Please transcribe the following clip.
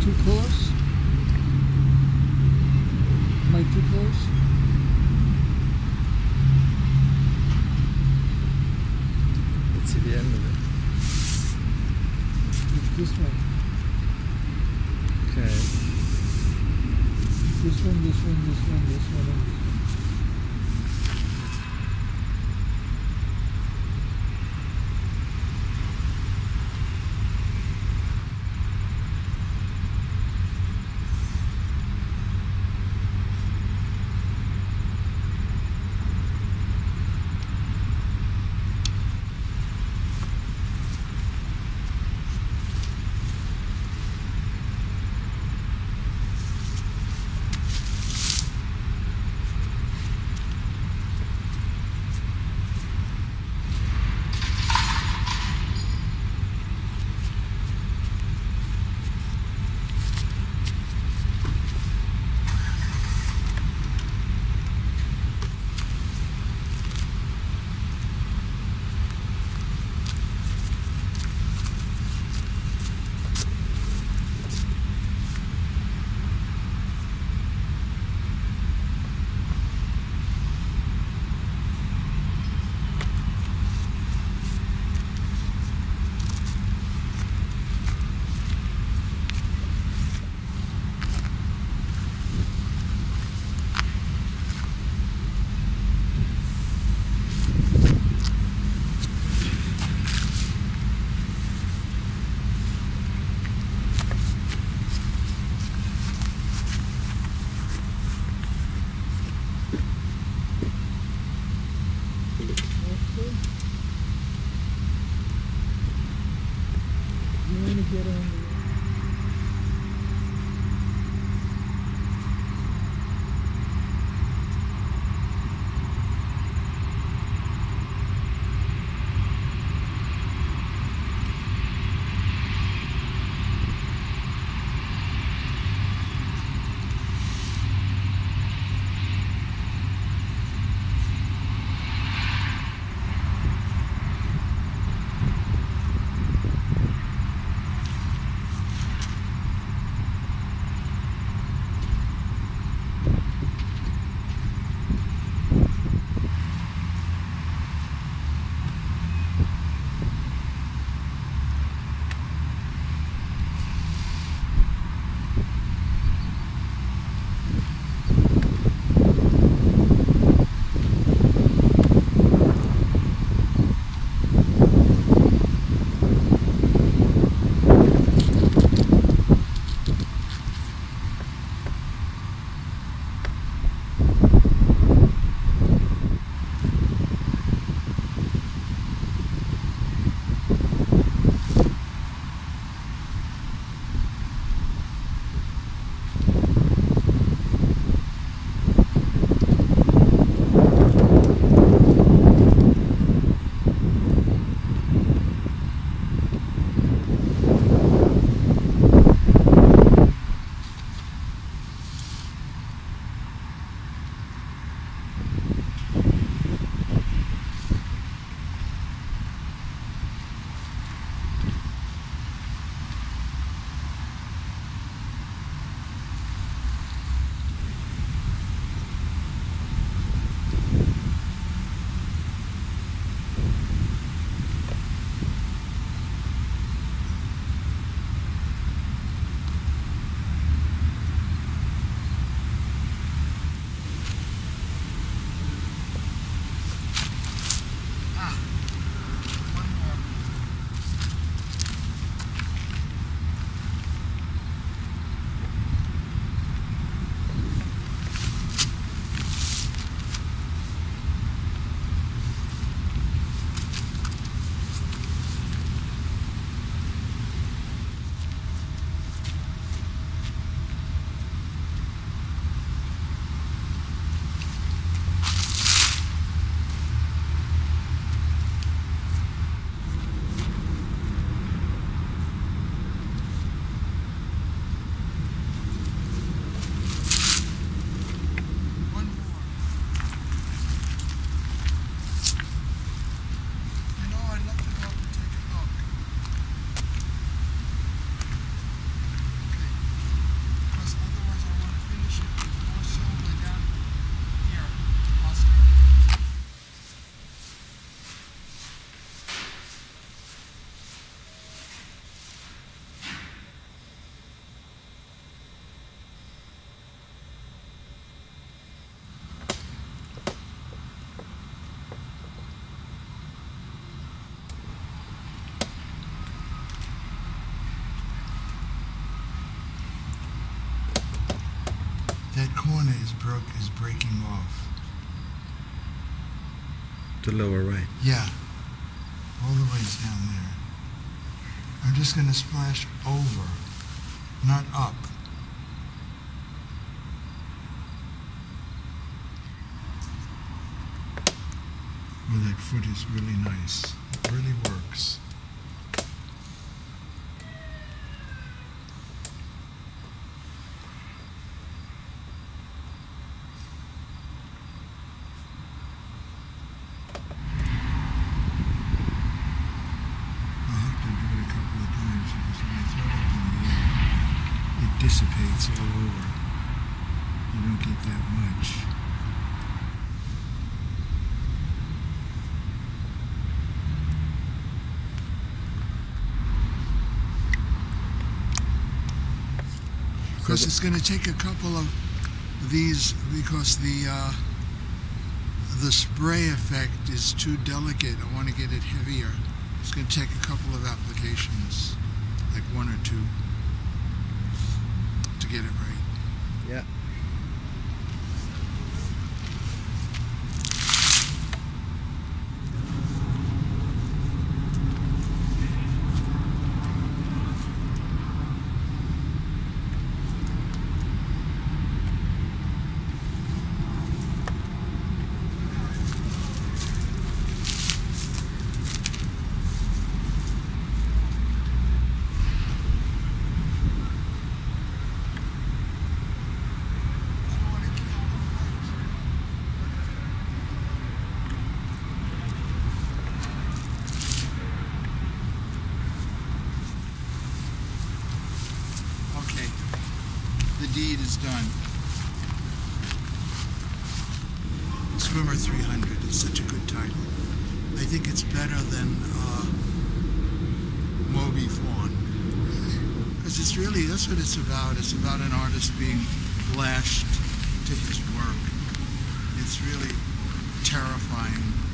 too close? Am I too close? Let's see the end of it. It's this one. Okay. This one, this one, this one, this one, and this one. stroke is breaking off. The lower right? Yeah. All the way down there. I'm just going to splash over, not up. Well, that foot is really nice. It really works. Dissipates all over. You don't get that much. Of course, it's going to take a couple of these because the spray effect is too delicate. I want to get it heavier. It's going to take a couple of applications, like one or two. Get it right. Yeah. Deed is done. Swimmer 300 is such a good title. I think it's better than Moby Fawn, because it's really, that's what it's about. It's about an artist being lashed to his work. It's really terrifying.